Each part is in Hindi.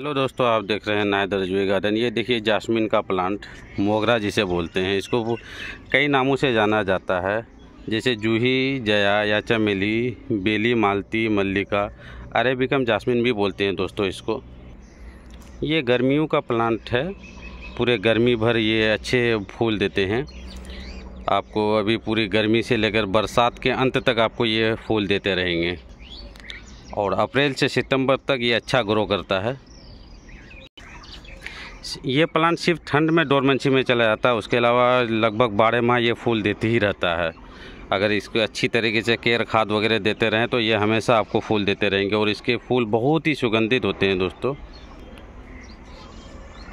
हेलो दोस्तों, आप देख रहे हैं नायदर जुही गार्डन। ये देखिए जास्मिन का प्लांट, मोगरा जिसे बोलते हैं, इसको कई नामों से जाना जाता है, जैसे जूही, जया या चमेली, बेली, मालती, मल्लिका, अरेबिकम जास्मिन भी बोलते हैं दोस्तों इसको। ये गर्मियों का प्लांट है, पूरे गर्मी भर ये अच्छे फूल देते हैं आपको। अभी पूरी गर्मी से लेकर बरसात के अंत तक आपको ये फूल देते रहेंगे और अप्रैल से सितंबर तक ये अच्छा ग्रो करता है। ये प्लांट सिर्फ ठंड में डोरमेंसी में चला जाता है, उसके अलावा लगभग 12 माह ये फूल देती ही रहता है। अगर इसको अच्छी तरीके से केयर, खाद वगैरह देते रहें तो ये हमेशा आपको फूल देते रहेंगे और इसके फूल बहुत ही सुगंधित होते हैं दोस्तों।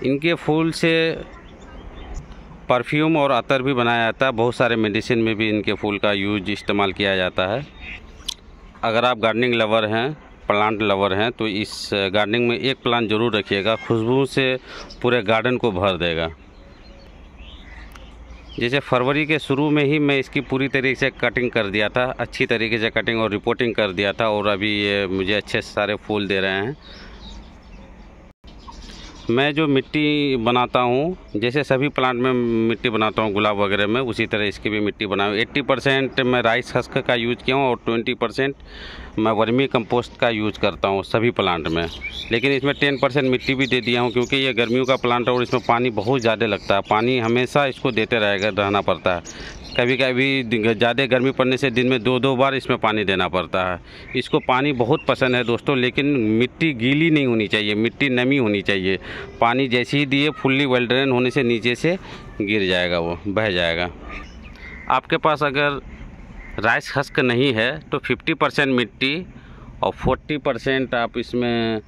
इनके फूल से परफ्यूम और अतर भी बनाया जाता है, बहुत सारे मेडिसिन में भी इनके फूल का यूज इस्तेमाल किया जाता है। अगर आप गार्डनिंग लवर हैं, प्लांट लवर हैं, तो इस गार्डनिंग में एक प्लांट ज़रूर रखिएगा, खुशबू से पूरे गार्डन को भर देगा। जैसे फरवरी के शुरू में ही मैं इसकी पूरी तरीके से कटिंग कर दिया था, अच्छी तरीके से कटिंग और रिपोर्टिंग कर दिया था और अभी ये मुझे अच्छे सारे फूल दे रहे हैं। मैं जो मिट्टी बनाता हूँ, जैसे सभी प्लांट में मिट्टी बनाता हूँ, गुलाब वगैरह में, उसी तरह इसकी भी मिट्टी बनाऊँ। 80% मैं राइस हस्क का यूज़ किया हूँ और 20% मैं वर्मी कंपोस्ट का यूज़ करता हूँ सभी प्लांट में, लेकिन इसमें 10% मिट्टी भी दे दिया हूँ क्योंकि ये गर्मियों का प्लांट है और इसमें पानी बहुत ज़्यादा लगता है। पानी हमेशा इसको देते रहना पड़ता है। कभी कभी ज़्यादा गर्मी पड़ने से दिन में 2-2 बार इसमें पानी देना पड़ता है। इसको पानी बहुत पसंद है दोस्तों, लेकिन मिट्टी गीली नहीं होनी चाहिए, मिट्टी नमी होनी चाहिए। पानी जैसे ही दिए, फुल्ली वेल ड्रेन होने से नीचे से गिर जाएगा, वो बह जाएगा। आपके पास अगर राइस हस्क नहीं है तो 50% मिट्टी और 40% आप इसमें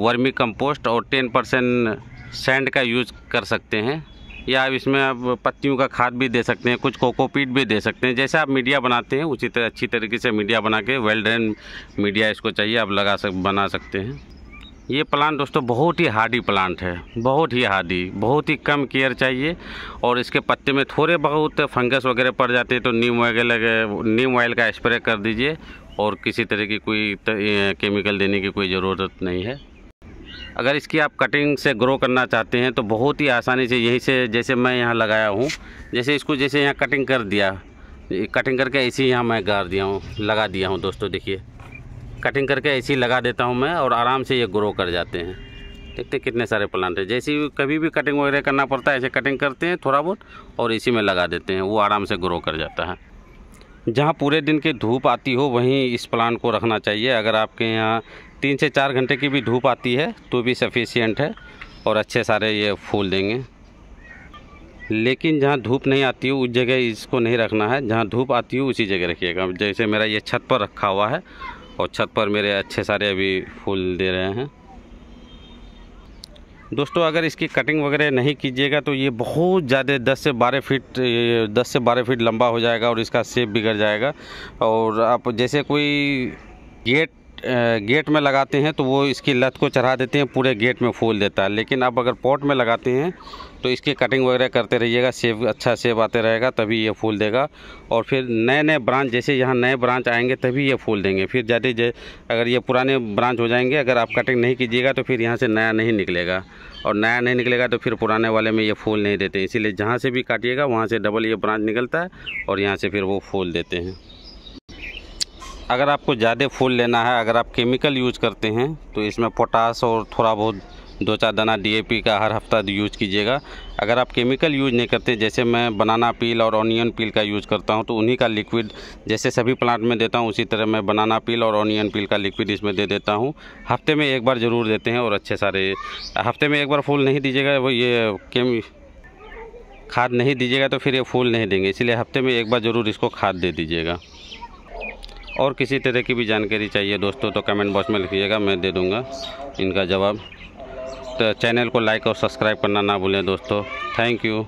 वर्मी कंपोस्ट और 10% सैंड का यूज़ कर सकते हैं, या आप इसमें आप पत्तियों का खाद भी दे सकते हैं, कुछ कोकोपीट भी दे सकते हैं। जैसे आप मीडिया बनाते हैं उसी तरह अच्छी तरीके से मीडिया बना के, वेल ड्रेन मीडिया इसको चाहिए, आप बना सकते हैं। ये प्लांट दोस्तों बहुत ही हार्डी प्लांट है, बहुत ही हार्डी, बहुत ही कम केयर चाहिए। और इसके पत्ते में थोड़े बहुत फंगस वगैरह पड़ जाते हैं तो नीम ऑयल का स्प्रे कर दीजिए और किसी तरह की कोई केमिकल देने की कोई ज़रूरत नहीं है। अगर इसकी आप कटिंग से ग्रो करना चाहते हैं तो बहुत ही आसानी से यहीं से, जैसे मैं यहाँ लगाया हूँ, जैसे यहाँ कटिंग कर दिया, कटिंग करके ऐसे यहाँ मैं गाड़ दिया हूँ, लगा दिया हूँ दोस्तों। देखिए कटिंग करके ऐसे ही लगा देता हूं मैं और आराम से ये ग्रो कर जाते हैं। देखते कितने सारे प्लांट हैं। जैसे कभी भी कटिंग वगैरह करना पड़ता है, ऐसे कटिंग करते हैं थोड़ा बहुत और इसी में लगा देते हैं, वो आराम से ग्रो कर जाता है। जहां पूरे दिन की धूप आती हो वहीं इस प्लांट को रखना चाहिए। अगर आपके यहाँ 3 से 4 घंटे की भी धूप आती है तो भी सफिशियंट है और अच्छे सारे ये फूल देंगे। लेकिन जहाँ धूप नहीं आती हो उस जगह इसको नहीं रखना है, जहाँ धूप आती हो उसी जगह रखिएगा। जैसे मेरा ये छत पर रखा हुआ है और छत पर मेरे अच्छे सारे अभी फूल दे रहे हैं दोस्तों। अगर इसकी कटिंग वगैरह नहीं कीजिएगा तो ये बहुत ज़्यादा 10 से 12 फीट लंबा हो जाएगा और इसका शेप बिगड़ जाएगा। और आप जैसे कोई गेट में लगाते हैं तो वो इसकी लत को चढ़ा देते हैं, पूरे गेट में फूल देता है। लेकिन आप अगर पॉट में लगाते हैं तो इसकी कटिंग वगैरह करते रहिएगा, अच्छा शेप आते रहेगा तभी ये फूल देगा। और फिर नए ब्रांच, जैसे यहाँ नए ब्रांच आएंगे तभी ये फूल देंगे। फिर ज़्यादा अगर ये पुराने ब्रांच हो जाएंगे, अगर आप कटिंग नहीं कीजिएगा तो फिर यहाँ से नया नहीं निकलेगा और नया नहीं निकलेगा तो फिर पुराने वाले में ये फूल नहीं देते। इसीलिए जहाँ से भी काटिएगा वहाँ से डबल ये ब्रांच निकलता है और यहाँ से फिर वो फूल देते हैं। अगर आपको ज़्यादा फूल लेना है, अगर आप केमिकल यूज़ करते हैं तो इसमें पोटास और थोड़ा बहुत 2-4 दाना DAP का हर हफ्ता यूज़ कीजिएगा। अगर आप केमिकल यूज़ नहीं करते, जैसे मैं बनाना पील और ऑनियन पील का यूज़ करता हूं, तो उन्हीं का लिक्विड जैसे सभी प्लांट में देता हूं उसी तरह मैं बनाना पील और ऑनियन पील का लिक्विड इसमें दे देता हूं। हफ्ते में एक बार ज़रूर देते हैं और अच्छे सारे, हफ्ते में एक बार फूल नहीं दीजिएगा, वो ये खाद नहीं दीजिएगा तो फिर ये फूल नहीं देंगे। इसलिए हफ्ते में एक बार ज़रूर इसको खाद दे दीजिएगा। और किसी तरह की भी जानकारी चाहिए दोस्तों तो कमेंट बॉक्स में लिखिएगा, मैं दे दूंगा इनका जवाब। तो चैनल को लाइक और सब्सक्राइब करना ना भूलें दोस्तों। Thank you.